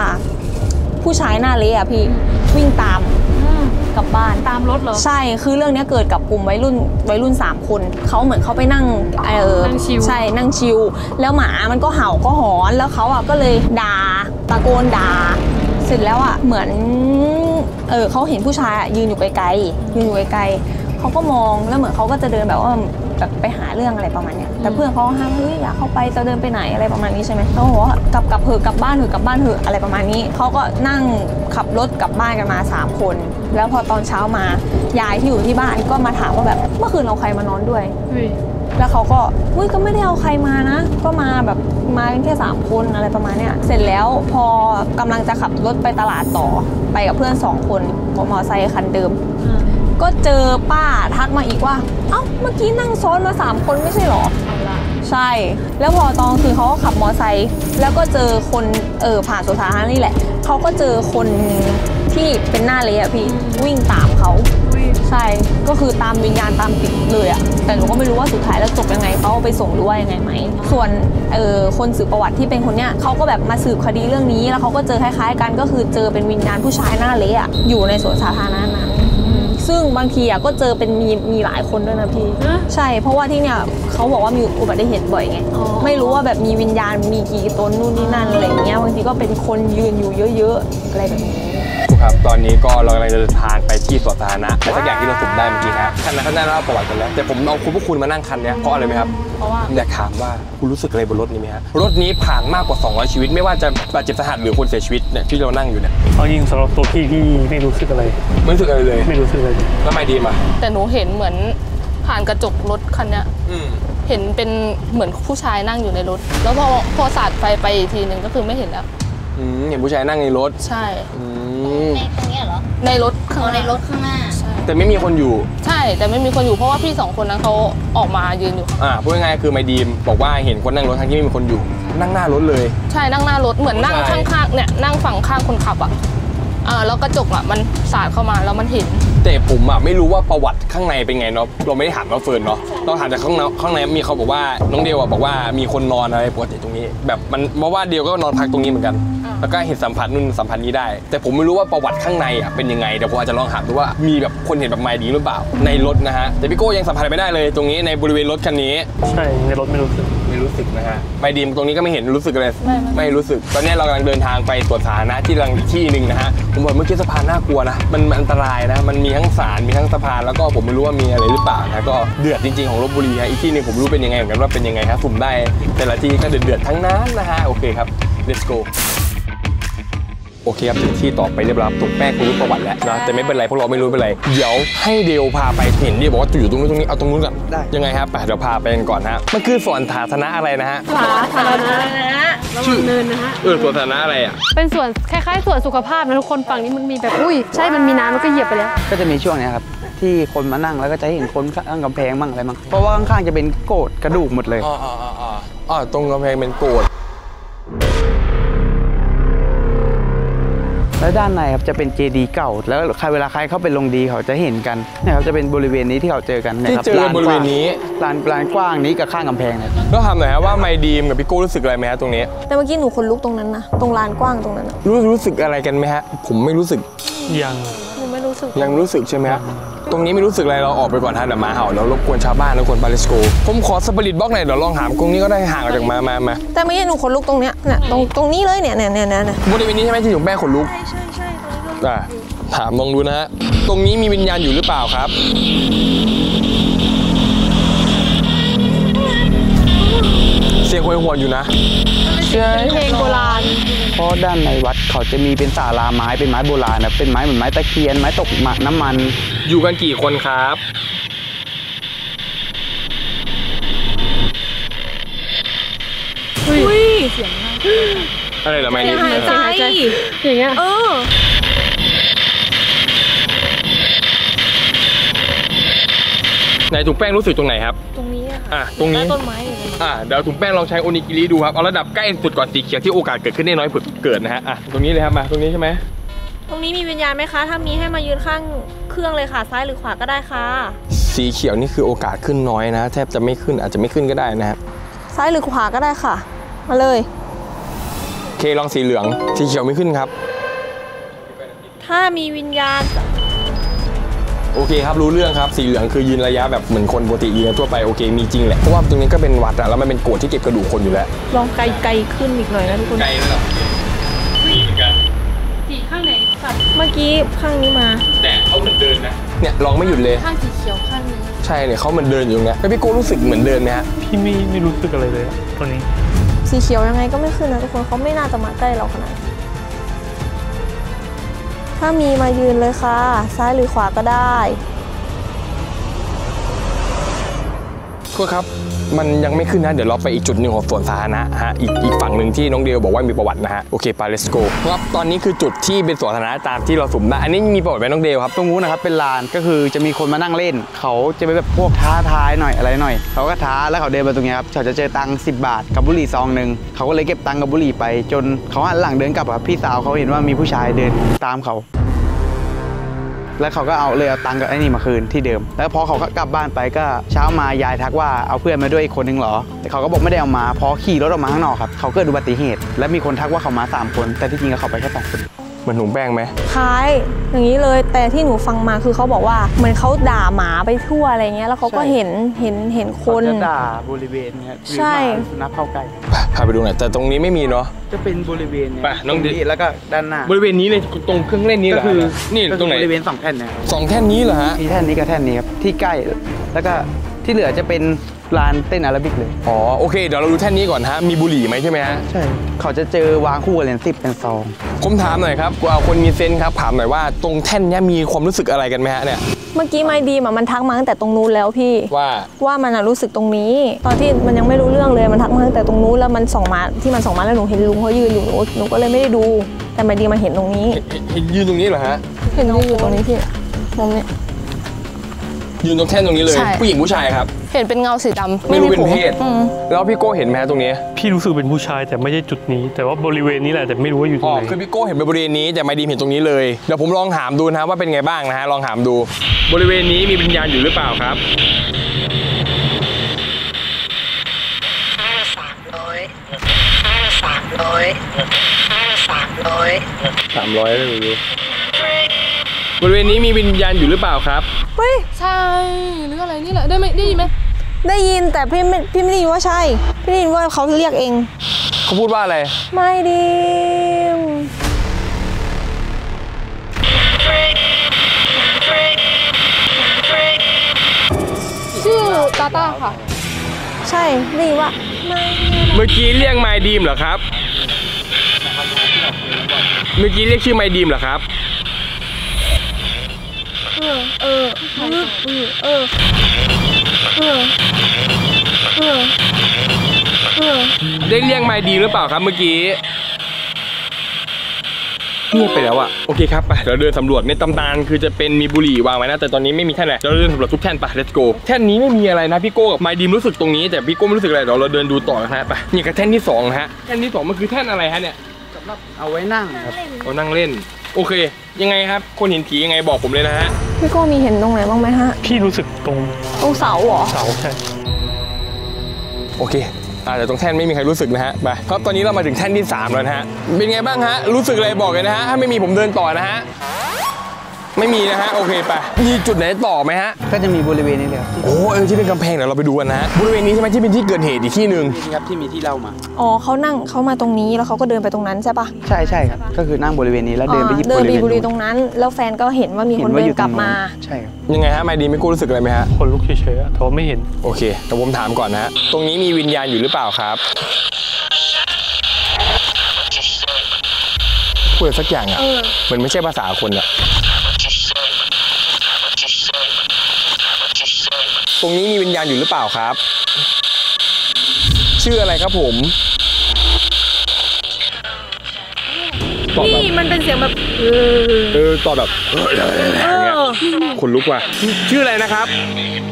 ผู้ชายหน้าเละอะพี่วิ่งตามกลับบ้านตามรถเหรอใช่คือเรื่องนี้เกิดกับกลุ่มวัยรุ่นวัยรุ่นสามคนเขาเหมือนเขาไปนั่งเออใช่นั่งชิลแล้วหมามันก็เห่าก็หอนแล้วเขาอะก็เลยด่าตะโกนด่าเสร็จแล้วอะเหมือนเออเขาเห็นผู้ชายยืนอยู่ไกลๆยืนอยู่ไกลเขาก็มองแล้วเหมือนเขาก็จะเดินแบบว่าแบบไปหาเรื่องอะไรประมาณเนี้ยแต่เพื่อนเขาห้ามเฮ้ยอยากเข้าไปจะเดินไปไหนอะไรประมาณนี้ใช่ไหมเขาบอกว่ากลับกลับเถอะกลับบ้านเถอะกลับบ้านเถอะอะไรประมาณนี้เขาก็นั่งขับรถกลับบ้านกันมาสามคนแล้วพอตอนเช้ามายายที่อยู่ที่บ้านก็มาถามว่าแบบเมื่อคืนเอาใครมานอนด้วยแล้วเขาก็อุ้ยก็ไม่ได้เอาใครมานะก็มาแบบมากันแค่สามคนอะไรประมาณเนี้ยเสร็จแล้วพอกำลังจะขับรถไปตลาดต่อไปกับเพื่อนสองคนมอเตอร์ไซค์คันเดิมก็เจอป้าทักมาอีกว่าเอ้าเมื่อกี้นั่งซ้อนมาสามคนไม่ใช่หรอใช่แล้วพอตอนคือเขาก็ขับมอเตอร์ไซค์แล้วก็เจอคนเออผ่านสวนสาธารณะนี่แหละเขาก็เจอคนที่เป็นหน้าเละอะพี่วิ่งตามเขาใช่ก็คือตามวิญญาณตามติดเลยอะแต่หนูก็ไม่รู้ว่าสุดท้ายแล้วจบยังไงเขาไปส่งหรือว่ายังไงไหมส่วนเออคนสืบประวัติที่เป็นคนเนี้ยเขาก็แบบมาสืบคดีเรื่องนี้แล้วเขาก็เจอคล้ายๆกันก็คือเจอเป็นวิญญาณผู้ชายหน้าเละอยู่ในสวนสาธารณะนั้นซึ่งบางทีอ่ะก็เจอเป็นมีมีหลายคนด้วยนะพี่ใช่เพราะว่าที่เนี่ยเขาบอกว่ามีอุบัติเหตุบ่อยไงไม่รู้ว่าแบบมีวิญญาณมีกี่ตนนู่นนี่นั่นอะไรเงี้ยบางทีก็เป็นคนยืนอยู่เยอะๆอะไรแบบนี้ครับตอนนี้ก็เรากำลังจะเดินทางไปที่สวนสาธารณะแต่สักอย่างที่เราสุ่มได้เมื่อกี้ครับคันนั้นเขาได้เล่าประวัติกันแล้วแต่ผมเอาคุณพวกคุณมานั่งคันนี้เพราะอะไรไหมครับเพราะว่าอยากถามว่าคุณรู้สึกอะไรบนรถนี้ไหมฮะรถนี้ผ่านมากกว่าสองร้อยชีวิตไม่ว่าจะบาดเจ็บสาหัสหรือคนเสียชีวิตเนี่ยที่เรานั่งอยู่เนี่ยเอายิงสำหรับตัวพี่ที่ไม่รู้สึกอะไรไม่รู้สึกอะไรเลยไม่รู้สึกอะไรแล้วไม่ดีมาแต่หนูเห็นเหมือนผ่านกระจกรถคันนี้เห็นเป็นเหมือนผู้ชายนั่งอยู่ในรถแล้วพอพอสาดไฟไปอีกทีหนึ่งก็คือไม่เห็นแล้วเห็นผู้ชายนั่งในรถใช่ในตรงนี้เหรอในรถข้างในรถข้างหน้าแต่ไม่มีคนอยู่ใช่แต่ไม่มีคนอยู่เพราะว่าพี่สองคนนั้นเขาออกมายืนอยู่อ่าพูดง่ายๆคือไมดีมบอกว่าเห็นคนนั่งรถทั้งที่ไม่มีคนอยู่นั่งหน้ารถเลยใช่นั่งหน้ารถเหมือนนั่งข้างๆเนี่ยนั่งฝั่งข้างคนขับอ่ะเออแล้วกระจกอ่ะมันสาดเข้ามาแล้วมันเห็นแต่ผมอ่ะไม่รู้ว่าประวัติข้างในเป็นไงเนาะเราไม่ได้ถามน้องเฟิร์นเนาะเราถามจากข้างในข้างในมีเขาบอกว่าน้องเดียวอ่ะบอกว่ามีคนนอนอะไรปวดตรงนี้แบบมันเพราะว่าเดียวก็นอนพักตรงนี้เหมือนกันแล้วก็เห็นสัมผัสนู่นสัมผัสนี้ได้แต่ผมไม่รู้ว่าประวัติข้างในอ่ะเป็นยังไงเดี๋ยวผมอาจจะลองถามดูว่ามีแบบคนเห็นแบบไม่ดีหรือเปล่าในรถนะฮะแต่พี่โก้ยังสัมผัสไม่ได้เลยตรงนี้ในบริเวณรถคันนี้ใช่ในรถไม่รู้สึกไม่รู้สึกนะฮะไม่ดีตรงนี้ก็ไม่เห็นรู้สึกเลยไม่รู้สึกตอนนี้เรากำลังเดินทางไปสวนสาธารณะที่ลังที่หนึ่งนะฮะผมบอกเมื่อกี้สะพานน่ากลัวนะมันอันตรายนะมันมีทั้งสารมีทั้งสะพานแล้วก็ผมไม่รู้ว่ามีอะไรหรือเปล่านะก็เดือดจริงๆของลพบุรีฮะอีกที่นึงผมรู้เป็นยังไงเหมือนกันว่าเป็นยังไงครับผมได้แต่ละที่ก็เดือดๆทั้งนั้นนะฮะโอเคครับ let's go โอเคครับถึงที่ต่อไปเรียบร้อยถูกแป้งคุณรู้ประวัติแล้วนะแต่ไม่เป็นไรพวกเราไม่รู้เป็นไรเดี๋ยวให้เดลพาไปเห็นเดลบอกว่าอยู่ตรงนี้ตรงนี้เอาตรงนู้นก่อนได้ยังไงครับไปเดี๋ยวพาไปกันก่อนฮะมันคือสวนสาธารณะอะไรนะฮะสวนสาธารณะชื่อเนินนะฮะเออสวนสาธารณะอะไรอ่ะเป็นสวนคล้ายๆสวนสุขภาพนะทุกคนฝั่งนี้มันมีแบบอุ้ยใช่มันมีน้ำแล้วก็เหยียบไปแล้วก็จะมีช่วงนี้ครับที่คนมานั่งแล้วก็จะเห็นคนข้างกำแพงมั่งอะไรมั่งเพราะว่าข้างๆจะเป็นโกดกระดูกหมดเลยอ๋ออ๋ออ๋ออ๋อตรงกำแพงเป็นโกดแล้วด้านในครับจะเป็นเจดีย์เก่าแล้วใครเวลาใครเข้าไปลงดีเขาจะเห็นกันนะครับจะเป็นบริเวณนี้ที่เขาเจอกันนะครับลานบริเวณนี้ลานลานกว้างนี้กับข้างกำแพงนะก็ทำหน่อยครับว่าไมดีมกับพี่โก้รู้สึกอะไรไหมฮะตรงนี้แต่เมื่อกี้หนูคนลุกตรงนั้นนะตรงลานกว้างตรงนั้นรู้รู้สึกอะไรกันไหมฮะผมไม่รู้สึกยังไม่รู้สึกยังรู้สึกใช่ไหมฮะตรงนี้ไม่รู้สึกอะไรเราออกไปก่อนฮะเดี๋ยวหมาเห่าแล้วรบกวนชาวบ้านแล้วคนบาริสโกผมขอสปาริตบล็อกหน่อยเดี๋ยวลองหามกรงนี้ก็ได้ห่างออกจากมามามาแต่ไม่ใช่หนูขนลุกตรงเนี้ยเนี่ยตรงตรงนี้เลยเนี่ยเนี่ยเนี่ยเนี่ยบริเวณนี้ใช่ไหมที่หนูแม่ขนลุกใช่ใช่ใช่ตรงนี้ถามลองดูนะฮะตรงนี้มีวิญญาณอยู่หรือเปล่าครับเสียงโหยหวนอยู่นะเป็นเพลงโบราณเพราะด้านในวัดเขาจะมีเป็นศาลาไม้เป็นไม้โบราณนะเป็นไม้เหมือนไม้ตะเคียนไม้ตกน้ำมันอยู่กันกี่คนครับอุ้ยเสียงอะไรเหรอไม่ได้หายใจอย่างเงี้ยเออไหนถุงแป้งรู้สึกตรงไหนครับตรงนี้อ่ะตรงนี้ต้นไม้อ่ะเดี๋ยวถุงแป้งลองใช้โอนิกิริดูครับเอาระดับใกล้สุดก่อนสีเขียวที่โอกาสเกิดขึ้นได้น้อยผุดเกิดนะฮะอ่ะตรงนี้เลยครับมาตรงนี้ใช่ไหมตรงนี้มีวิญญาณไหมคะถ้ามีให้มายืนข้างเครื่องเลยค่ะซ้ายหรือขวาก็ได้ค่ะสีเขียวนี่คือโอกาสขึ้นน้อยนะแทบจะไม่ขึ้นอาจจะไม่ขึ้นก็ได้นะฮะซ้ายหรือขวาก็ได้ค่ะมาเลยโอเคลองสีเหลืองสีเขียวไม่ขึ้นครับถ้ามีวิญญาณโอเคครับรู้เรื่องครับสีเหลืองคือยืนระยะแบบเหมือนคนปกติยืนทั่วไปโอเคมีจริงแหละเพราะว่าตรงนี้ก็เป็นวัดอะแล้วมันเป็นโกดที่เก็บกระดูกคนอยู่แล้วลองไกลๆขึ้นอีกหน่อยนะทุกคนไกลแล้วนี่เหมือนกันสีข้างไหนสับเมื่อกี้ข้างนี้มาแต่เขาเหมือนเดินนะเนี่ยลองไม่หยุดเลยข้างสีเขียวข้างนี้ใช่เนี่ยเขาเหมือนเดินอยู่เนี่ยพี่โก้รู้สึกเหมือนเดินไหมฮะพี่ไม่ไม่รู้สึกอะไรเลยตอนนี้สีเขียวยังไงก็ไม่ขึ้นนะทุกคนเขาไม่น่าจะมาใกล้เราขนาดถ้ามีมายืนเลยค่ะซ้ายหรือขวาก็ได้ก็ครับมันยังไม่ขึ้นนะเดี๋ยวเราไปอีกจุดหนึ่งของสวนสาธารณะฮะอีกอีกฝั่งหนึ่งที่น้องเดลบอกว่ามีประวัตินะฮะโอเคไป let's go ครับตอนนี้คือจุดที่เป็นสวนสาธารณะตามที่เราสุ่มนะอันนี้มีประวัติไหมน้องเดลครับตรงนู้นนะครับเป็นลานก็คือจะมีคนมานั่งเล่นเขาจะเป็นแบบพวกท้าทายหน่อยอะไรหน่อยเขาก็ท้าแล้วเขาเดินมาตรงนี้ครับเขาจะเจอตังค์สิบบาทกับบุหรี่ซองหนึ่งเขาก็เลยเก็บตังค์กับบุหรี่ไปจนเขาหันหลังเดินกลับพี่สาวเขาเห็นว่ามีผู้ชายเดินตามเขาแล้วเขาก็เอาเลยเอาตังค์กับไอ้นี่มาคืนที่เดิมแล้วพอเขาก็กลับบ้านไปก็เช้ามายายทักว่าเอาเพื่อนมาด้วยอีกคนนึงเหรอแต่เขาก็บอกไม่ได้เอามาพอขี่รถออกมาข้างนอกครับเขาเกิดอุบัติเหตุและมีคนทักว่าเขามาสามคนแต่ที่จริงเขาไปแค่สองคนเหมือนหนูแป้งไหมคล้ายอย่างนี้เลยแต่ที่หนูฟังมาคือเขาบอกว่าเหมือนเขาด่าหมาไปทั่วอะไรเงี้ยแล้วเขาก็เห็นเห็นเห็นคนด่าบริเวณครับใช่นับเข้าใกล้พาไปดูหน่อยแต่ตรงนี้ไม่มีเนาะจะเป็นบริเวณเนี่ยตรงนี้แล้วก็ด้านหน้าบริเวณนี้เลยตรงเครื่องเล่นนี้ก็คือนี่ตรงไหนบริเวณสองแท่นนะสองแท่นนี้เหรอฮะมีแท่นนี้กับแท่นนี้ครับที่ใกล้แล้วก็ที่เหลือจะเป็นลานเต้นอาราบิกเลยอ๋อโอเคเดี๋ยวเราดูแท่นนี้ก่อนฮะมีบุหรี่ไหมใช่ไหมฮะใช่เขาจะเจอวางคู่กันเลยสิบเป็นซองผมถามหน่อยครับกูเอาคนมีเซนครับถามหน่อยว่าตรงแท่นนี้มีความรู้สึกอะไรกันไหมฮะเนี่ยเมื่อกี้ไม่ดีอ่ะมันทักมาตั้งแต่ตรงนู้นแล้วพี่ว่าว่ามันรู้สึกตรงนี้ตอนที่มันยังไม่รู้เรื่องเลยมันทักมาตั้งแต่ตรงนู้นแล้วมันส่องมาที่มันส่องมาแล้วหนูเห็นลุงเขายืนอยู่หนูก็เลยไม่ได้ดูแต่ไม่ดีมาเห็นตรงนี้เห็นยืนตรงนี้เหรอฮะเห็นน้องอยู่ตรงนี้พี่มุมนี้ยืนตรงแท่นตรงนี้เลยผู้หญิงผู้ชายครับเห็นเป็นเงาสีดำไม่รู้เป็นเพศแล้วพี่โก้เห็นไหมตรงนี้พี่รู้สึกเป็นผู้ชายแต่ไม่ใช่จุดนี้แต่ว่าบริเวณนี้แหละแต่ไม่รู้ว่าอยู่ตรงไหนคือพี่โก้เห็นบริเวณนี้แต่ไม่ดีเห็นตรงนี้เลยเดี๋ยวผมลองถามดูนะว่าเป็นไงบ้างนะฮะลองถามดูบริเวณนี้มีวิญญาณอยู่หรือเปล่าครับห้าสามร้อยห้าสามร้อยห้าสามร้อยสามร้อยเลยดูบริเวณนี้มีวิญญาณอยู่หรือเปล่าครับเฮ้ยใช่หรืออะไรนี่แหละได้ไหมได้ยินไหมได้ยินแต่พี่ไม่พี่ไม่ได้ยินว่าใช่พี่ได้ยินว่าเขาเรียกเองเขาพูดว่าอะไรไม่ดีชื่อตาตาค่ะใช่ได้ยินว่าเมื่อกี้เรียกไม่ดีมเหรอครับ เมื่อกี้เรียกชื่อไมดีมเหรอครับเออเออเออเออเออเออเออได้เรียกไมดีมหรือเปล่าครับเมื่อกี้เงียบไปแล้วอะโอเคครับไปเราเดินสำรวจในตำนานคือจะเป็นมีบุหรี่วางไว้นะแต่ตอนนี้ไม่มีแท่นเลยเราเดินสำรวจทุกแท่นไป let's go แท่นนี้ไม่มีอะไรนะพี่โก้กับไมดีมรู้สึกตรงนี้แต่พี่โก้ไม่รู้สึกอะไรเดี๋ยวเราเดินดูต่อนะฮะไปนี่กับแท่นที่สองฮะแท่นที่สองมันคือแท่นอะไรฮะเนี่ยสำหรับเอาไว้นั่งครับเอานั่งเล่นโอเคยังไงครับคนเห็นผียังไงบอกผมเลยนะฮะพี่โก้มีเห็นตรงไหนบ้างไหมฮะพี่รู้สึกตรงตรงเสาเหรอเสาใช่โอเคอาจจะตรงแท่นไม่มีใครรู้สึกนะฮะไปครับตอนนี้เรามาถึงแท่นที่สามแล้วนะฮะเป็นไงบ้างฮะรู้สึกอะไรบอกเลยนะฮะถ้าไม่มีผมเดินต่อนะฮะไม่มีนะฮะโอเคไปมีจุดไหนต่อไหมฮะก็จะมีบริเวณนี้เลยโอ้เออที่เป็นกำแพงเดี๋ยวเราไปดูกันนะฮะบริเวณนี้ใช่ไหมที่เป็นที่เกิดเหตุอีกที่หนึ่งครับที่มีที่เล่ามาอ๋อเขานั่งเขามาตรงนี้แล้วเขาก็เดินไปตรงนั้นใช่ปะใช่ใช่ครับก็คือนั่งบริเวณนี้แล้วเดินไปที่บริเวณนี้เดินไปบริเวณตรงนั้นแล้วแฟนก็เห็นว่ามีคนเดินกลับมาใช่ยังไงฮะไม่ดีไม่กูรู้สึกอะไรไหมฮะคนลุกเฉยๆแต่ว่าไม่เห็นโอเคแต่ผมถามก่อนนะฮะตรงนี้มีวิญญาณอยู่หรือเปล่าครับพูดสักอย่างอ่ะมันไม่ใช่ภาษาคนอ่ะตรงนี้มีวิญญาณอยู่หรือเปล่าครับชื่ออะไรครับผมนี่มันเป็นเสียงแบบเออตอบแบบคนลุกว่ะชื่ออะไรนะครับ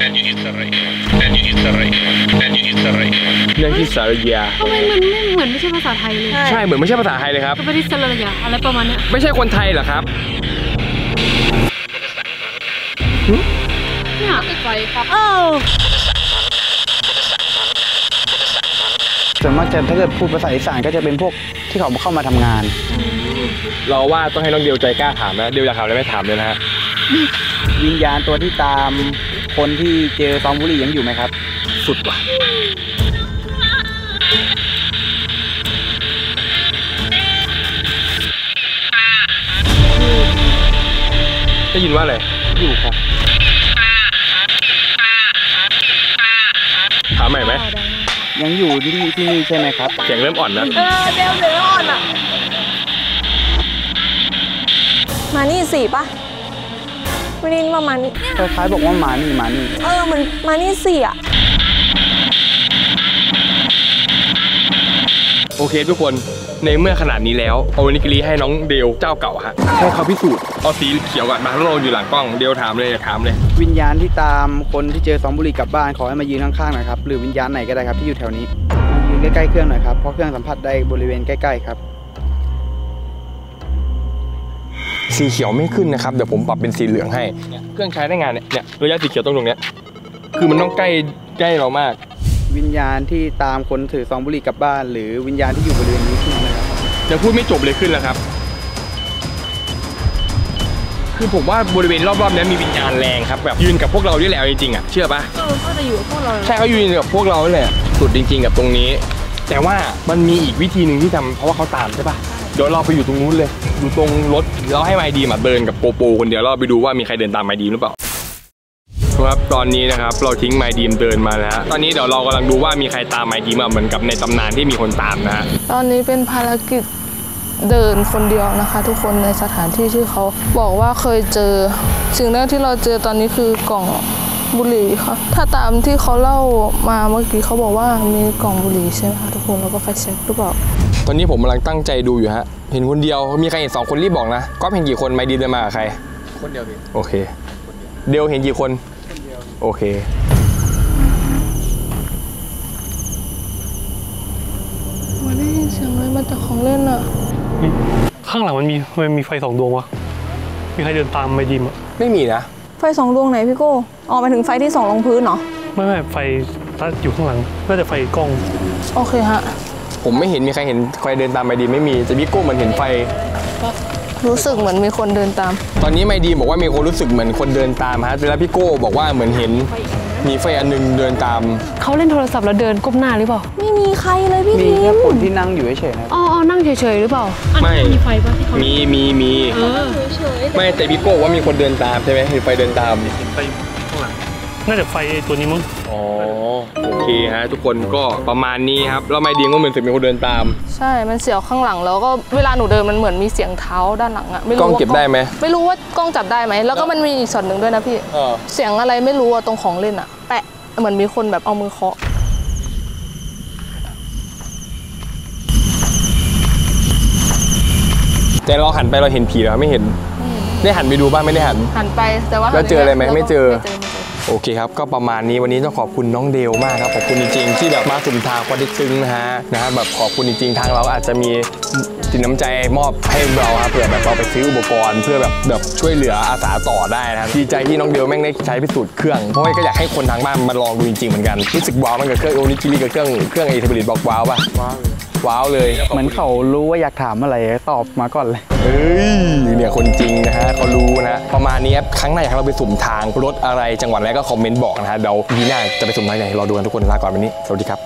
นั่นที่สารยาทำไมมันไม่เหมือนไม่ใช่ภาษาไทยเลยใช่เหมือนไม่ใช่ภาษาไทยเลยครับก็เป็นที่สารยาอะไรประมาณนี้ไม่ใช่คนไทยเหรอครับส่วนมากจะถ้าเกิดพูดภาษาอีสานก็จะเป็นพวกที่เขาเข้ามาทำงานเราว่าต้องให้น้องเดียวใจกล้าถามนะเดียวอยากถามแล้วไม่ถามเลยนะฮะวิญญาณตัวที่ตามคนที่เจอซองบุหรี่ยังอยู่ไหมครับสุดว่ะได้ยินว่าอะไรอยู่ครับถามใหม่ไหมยังอยู่ที่นี่ที่นี่ใช่ไหมครับเสียงเริ่มอ่อนแล้วเออเดี๋ยวเดี๋ยวอ่อนอ่ะมานี่สี่ป่ะไม่ได้ว่ามานี่คล้ายๆบอกว่ามานี่มานี่เออมันมานี่สี่อ่ะโอเคทุกคนในเมื่อขนาดนี้แล้วเอาวันนี้กรีให้น้องเดลเจ้าเก่าฮะให้เขาพิสูจน์เอาสีเขียวก่อนมาแล้วเราอยู่หลังกล้องเดลถามเลยถามเลยวิญญาณที่ตามคนที่เจอซองบุหรี่กลับบ้านขอให้มายืนข้างๆหน่อยครับหรือวิญญาณไหนก็ได้ครับที่อยู่แถวนี้ยืนใกล้ๆเครื่องหน่อยครับเพราะเครื่องสัมผัสได้บริเวณใกล้ๆครับสีเขียวไม่ขึ้นนะครับเดี๋ยวผมปรับเป็นสีเหลืองให้เครื่องใช้ได้งานเนี่ยเนี่ยระยะสีเขียวตรงตรงเนี้ยคือมันต้องใกล้ใกล้เรามากวิญญาณที่ตามคนถือซองบุหรี่กลับบ้านหรือวิญญาณที่อยู่บริเวณนี้ขึ้นนะครับยังพูดไม่จบเลยขึ้นแล้วครับคือผมว่าบริเวณรอบๆนี้มีวิญญาณแรงครับแบบยืนกับพวกเราด้วยแหละจริงๆอ่ะเชื่อปะเออเขาจะอยู่กับพวกเราใช่เขายืนกับพวกเราแหละสุดจริงๆกับตรงนี้แต่ว่ามันมีอีกวิธีหนึ่งที่ทำเพราะว่าเขาตามใช่ปะเดี๋ยวเราไปอยู่ตรงนู้นเลยอยู่ตรงรถเราให้ไมดีมาเดินกับโปโปคนเดียวเราไปดูว่ามีใครเดินตามไมดีหรือเปล่าครับตอนนี้นะครับเราทิ้งไมดีมเดินมานะฮะตอนนี้เดี๋ยวเรากำลังดูว่ามีใครตามไมดีมาเหมือนกับในตำนานที่มีคนตามนะฮะตอนนี้เป็นภารกิจเดินคนเดียวนะคะทุกคนในสถานที่ที่เขาบอกว่าเคยเจอสิ่งแรกที่เราเจอตอนนี้คือกล่องบุหรี่ค่ะถ้าตามที่เขาเล่ามาเมื่อกี้เขาบอกว่ามีกล่องบุหรี่ใช่ไหมคะทุกคนแล้วก็ไฟแช็กหรือเปล่าตอนนี้ผมกำลังตั้งใจดูอยู่ฮะเห็นคนเดียวมีใครเห็นสองคนรีบบอกนะก็เห็นกี่คนไมดีมเดินมากับใครคนเดียวพี่โอเคเดียวเห็นกี่คนโอเคมันได้ยินเสียงอะไรมาจากของเล่นอะข้างหลังมันมีมันมีไฟสองดวงวะมีใครเดินตามไมดีมอะไม่มีนะไฟสองดวงไหนพี่โก้ออกมาถึงไฟที่สองลงพื้นเหรอไม่ไม่ไฟตั้งอยู่ข้างหลังน่าจะไฟกล้องโอเคฮะผมไม่เห็นมีใครเห็นใครเดินตามไมดีมไม่มีแต่พี่โก้มันเห็นไฟรู้สึกเหมือนมีคนเดินตามตอนนี้ไมดีมบอกว่ามีคนรู้สึกเหมือนคนเดินตามฮะแล้วพี่โก้บอกว่าเหมือนเห็นมีไฟอันนึงเดินตามเขาเล่นโทรศัพท์แล้วเดินก้มหน้าหรือเปล่าไม่มีใครเลยพี่ทีมคนที่นั่งอยู่เฉยๆอ๋อนั่งเฉยๆหรือเปล่าไม่มีไฟป่ะที่เขามีมีมีเออเฉยๆไม่แต่พี่โก้ว่ามีคนเดินตามใช่ไหมเห็นไฟเดินตามเห็นไฟข้างหลัง น่าจะไฟตัวนี้มั้งอ๋อโอเคฮะทุกคนก็ประมาณนี้ครับแล้วไม่ดีก็เหมือนเสียงมีคนเดินตามใช่มันเสียวข้างหลังแล้วก็เวลาหนูเดินมันเหมือนมีเสียงเท้าด้านหลังอะไม่รู้กล้องเก็บได้ไหมไม่รู้ว่ากล้องจับได้ไหมแล้วก็มันมีอีกช็อตหนึ่งด้วยนะพี่เสียงอะไรไม่รู้ตรงของเล่นอะแปะเหมือนมีคนแบบเอามือเคาะแต่เราหันไปเราเห็นผีหรือไม่เห็นได้หันไปดูบ้างไม่ได้หันหันไปแต่ว่าเราเจออะไรไหมไม่เจอโอเคครับก็ประมาณนี้วันนี้ต้องขอบคุณน้องเดลมากครับขอบคุณจริงๆที่แบบมาสุ่มทางพอได้ซึ้งนะฮะนะฮะแบบขอบคุณจริงๆทางเราอาจจะมีจิตน้ำใจมอบให้เราครับเพื่อแบบเราไปซื้ออุปกรณ์เพื่อแบบแบบช่วยเหลืออาสาต่อได้นะครับดีใจที่น้องเดลแม่งได้ใช้พิสูจน์เครื่องเพราะว่าก็อยากให้คนทางบ้านมาลองดูจริงๆเหมือนกันรู้สึกว้าวมันกับเครื่องโอนิกิริกับเครื่องเครื่องไอเทมบริดบอกว้าวป่ะว้าวเลยเหมือนเขารู้ว่าอยากถามอะไรตอบมาก่อนเลยเฮ้ยเนี่ยคนจริงนะฮะเขารู้นะประมาณนี้ครั้งหน้าอยากเราไปสุ่มทางรถอะไรจังหวัดอะไรก็คอมเมนต์บอกนะฮะเดี๋ยววีน่าจะไปสุ่มทางไหนรอดูกันทุกคนลาก่อนวันนี้สวัสดีครับ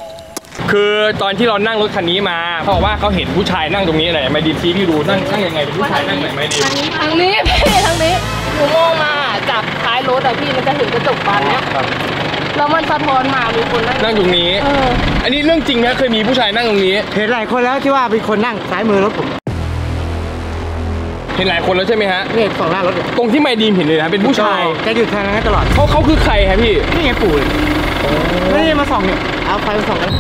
คือตอนที่เรานั่งรถคันนี้มาเขาบอกว่าเขาเห็นผู้ชายนั่งตรงนี้อะไรไม่ดีพี่พี่ดูนั่งนั่งยังไงเป็นผู้ชายนั่งไหนไม่ดีทางนี้พี่ทางนี้หนูมองมาจากท้ายรถอะพี่มันจะเห็นกระจกบานเนี้ยแล้วมันสะท้อนมามีคนนั่งตรงนี้อันนี้เรื่องจริงนะเคยมีผู้ชายนั่งตรงนี้เห็นหลายคนแล้วที่ว่าเป็นคนนั่งซ้ายมือรถผมเห็นหลายคนแล้วใช่ไหมฮะเนี่ยสองหน้ารถตรงที่ไม่ดีเห็นเลยนะเป็นผู้ชายแกอยู่ทางนั้นตลอดเขาเขาคือใครครับพี่นี่ไงปู่ไม่ได้มาส่องเนี่ยเอาไฟมาส่องกัน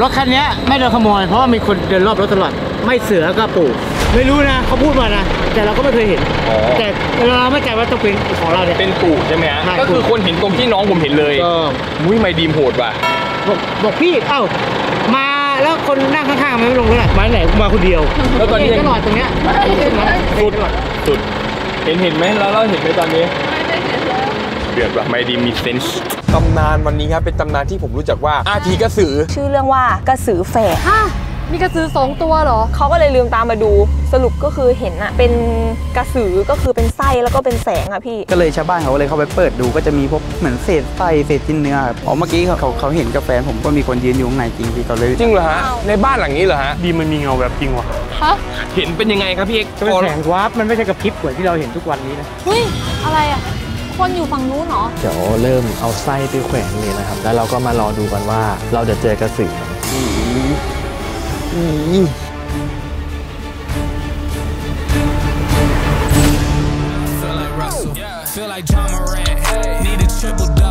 รถคันนี้ไม่โดนขโมยเพราะว่ามีคนเดินรอบรถตลอดไม่เสือก็ปู่ไม่รู้นะเขาพูดมานะแต่เราก็ไม่เคยเห็นแต่เราไม่ใจว่าต้องเป็นของเราเนี่ยเป็นปู่ใช่ไหมฮะก็คือคนเห็นตรงที่น้องผมเห็นเลยมุ้ยไม่ดีโหดว่ะบอกบอกพี่เอ้ามาแล้วคนนั่งข้างๆไม่ลงเลยมาไหนมาคนเดียวแล้วตอนนี้ก็หลอดตรงเนี้ยสุดสุดเห็นเห็นไหมแล้วเราเห็นไหมตอนนี้เดือดว่ะไม่ดีมีเซนส์ตำนานวันนี้ครับเป็นตำนานที่ผมรู้จักว่าอาทีกระสือชื่อเรื่องว่ากระสือแฝดมีกระสือสองตัวเหรอเขาก็เลยลืมตามมาดูสรุปก็คือเห็นอะเป็นกระสือก็คือเป็นไส้แล้วก็เป็นแสงอะพี่ก็เลยชาวบ้านเขาเลยเข้าไปเปิดดูก็จะมีพวกเหมือนเศษไส้เศษชิ้นเนื้ออ๋อเมื่อกี้เขาเขาเห็นกับแฟนผมก็มีคนยืนอยู่ข้างในจริงพี่เขาเลยจริงเหรอฮะในบ้านหลังนี้เหรอฮะดีมันมีเงาแบบจริงวะฮะเห็นเป็นยังไงครับพี่เอกเป็นแสงวาร์ปมันไม่ใช่กระพริบเหมือนที่เราเห็นทุกวันนี้นะเฮ้ยอะไรอะคนอยู่ฝั่งนู้นเหรอเดี๋ยวเริ่มเอาไส้ไปแขวนเลยนะครับแล้วเราก็มารอดูกันว่าเราจะเจอกระสือFeel like John Moran, need a triple double.